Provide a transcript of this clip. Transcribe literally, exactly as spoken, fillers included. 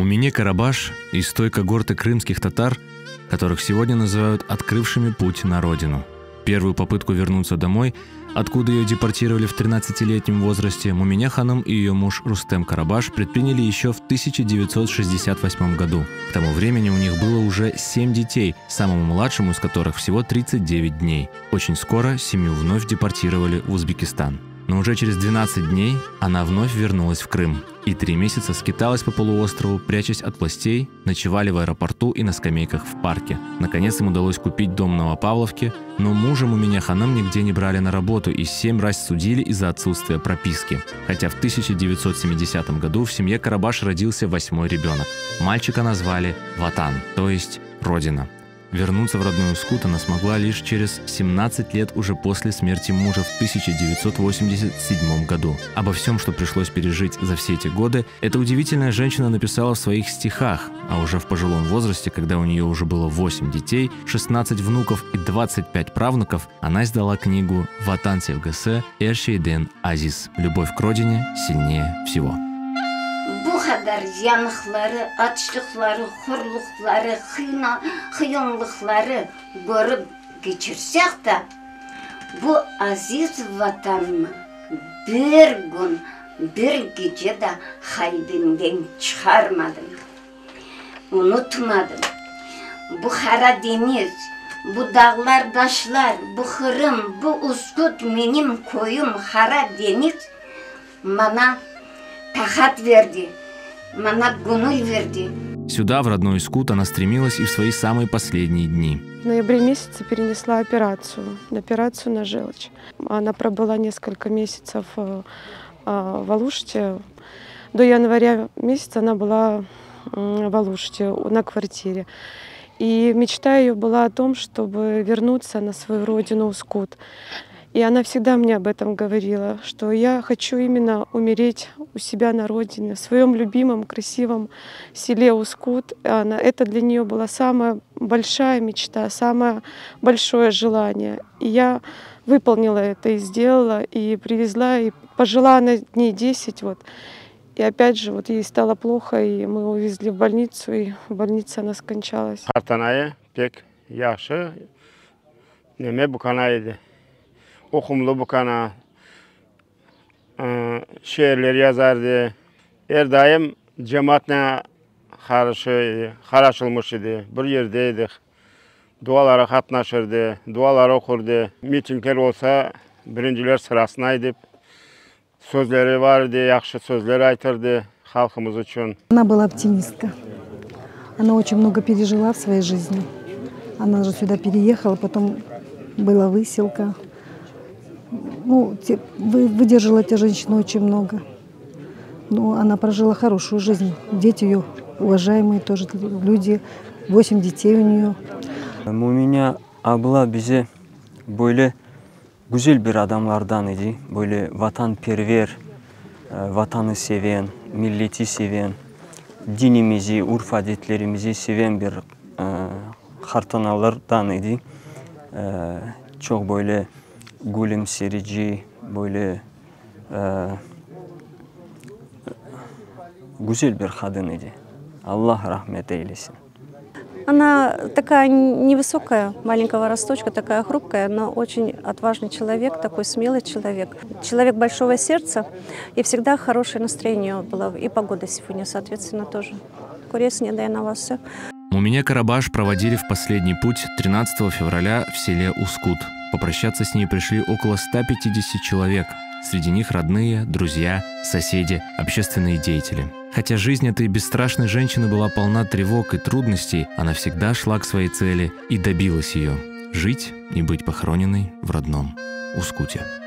Мумине Карабаш из той когорты крымских татар, которых сегодня называют «открывшими путь на родину». Первую попытку вернуться домой, откуда ее депортировали в тринадцатилетнем возрасте, Мумине Ханым и ее муж Рустем Карабаш предприняли еще в тысяча девятьсот шестьдесят восьмом году. К тому времени у них было уже семь детей, самому младшему из которых всего тридцать девять дней. Очень скоро семью вновь депортировали в Узбекистан. Но уже через двенадцать дней она вновь вернулась в Крым и три месяца скиталась по полуострову, прячась от властей, ночевали в аэропорту и на скамейках в парке. Наконец им удалось купить дом в Новопавловке, но мужа Мумине Ханым нигде не брали на работу и семь раз судили из-за отсутствия прописки. Хотя в тысяча девятьсот семидесятом году в семье Карабаш родился восьмой ребенок. Мальчика назвали Ватан, то есть «Родина». Вернуться в родную Ускут она смогла лишь через семнадцать лет уже после смерти мужа в тысяча девятьсот восемьдесят седьмом году. Обо всем, что пришлось пережить за все эти годы, эта удивительная женщина написала в своих стихах, а уже в пожилом возрасте, когда у нее уже было восемь детей, шестнадцать внуков и двадцать пять правнуков, она издала книгу «Ватан Севгесе Эршейден Азиз» «Любовь к родине сильнее всего». Kadar yanıkları, açlıkları, horlukları, hıyonlukları görüp geçirsek de bu aziz vatanını bir gün, bir gece de kalbimden çıkarmadım, unutmadım. Bu Karadeniz, bu dağlar, taşlar, bu Kırım, bu Uskut benim koyum Karadeniz bana takat verdi. Сюда, в родной Ускут, она стремилась и в свои самые последние дни. В ноябре месяце перенесла операцию, операцию на желчь. Она пробыла несколько месяцев в Алуште. До января месяца она была в Алуште на квартире. И мечта ее была о том, чтобы вернуться на свою родину Ускут. И она всегда мне об этом говорила, что я хочу именно умереть у себя на родине, в своем любимом, красивом селе Ускут. Она, это для нее была самая большая мечта, самое большое желание. И я выполнила это и сделала, и привезла, и пожила на дней десять. Вот. И опять же, вот ей стало плохо, и мы ее увезли в больницу, и в больнице она скончалась. Okumlu bu kana, şiirler yazardı. Her daim cemaatle karışılmış idi. Bir yerdeydik. Dualara katlaşırdı, dualara okurdu. Mitingler olsa birinciler sırasına gidip sözleri vardı, yakışı sözleri aytırdı halkımız için. Она была оптимистка. Она очень много пережила в своей жизни. Она же сюда переехала, потом была выселка. Ну, те, вы, выдержала эта женщина очень много. Но она прожила хорошую жизнь. Дети ее уважаемые тоже люди. Восемь детей у нее. Мумине abla bize böyle güzel bir adamlardan idi. Böyle vatanperver, vatanı seven, milleti seven, dinimizi, urf adetlerimizi seven bir kartanalardan idi. Çok böyle gülümserici, böyle e, güzel bir kadın idi. Allah rahmet eylesin. Она такая невысокая, маленького росточка, такая хрупкая, но очень отважный человек, такой смелый человек. Человек большого сердца, и всегда хорошее настроение было, и погода сегодня, соответственно, тоже. Курец не дай на вас все. Мумине Карабаш проводили в последний путь тринадцатого февраля в селе Ускут. Попрощаться с ней пришли около ста пятидесяти человек. Среди них родные, друзья, соседи, общественные деятели. Хотя жизнь этой бесстрашной женщины была полна тревог и трудностей, она всегда шла к своей цели и добилась ее – жить и быть похороненной в родном Ускуте.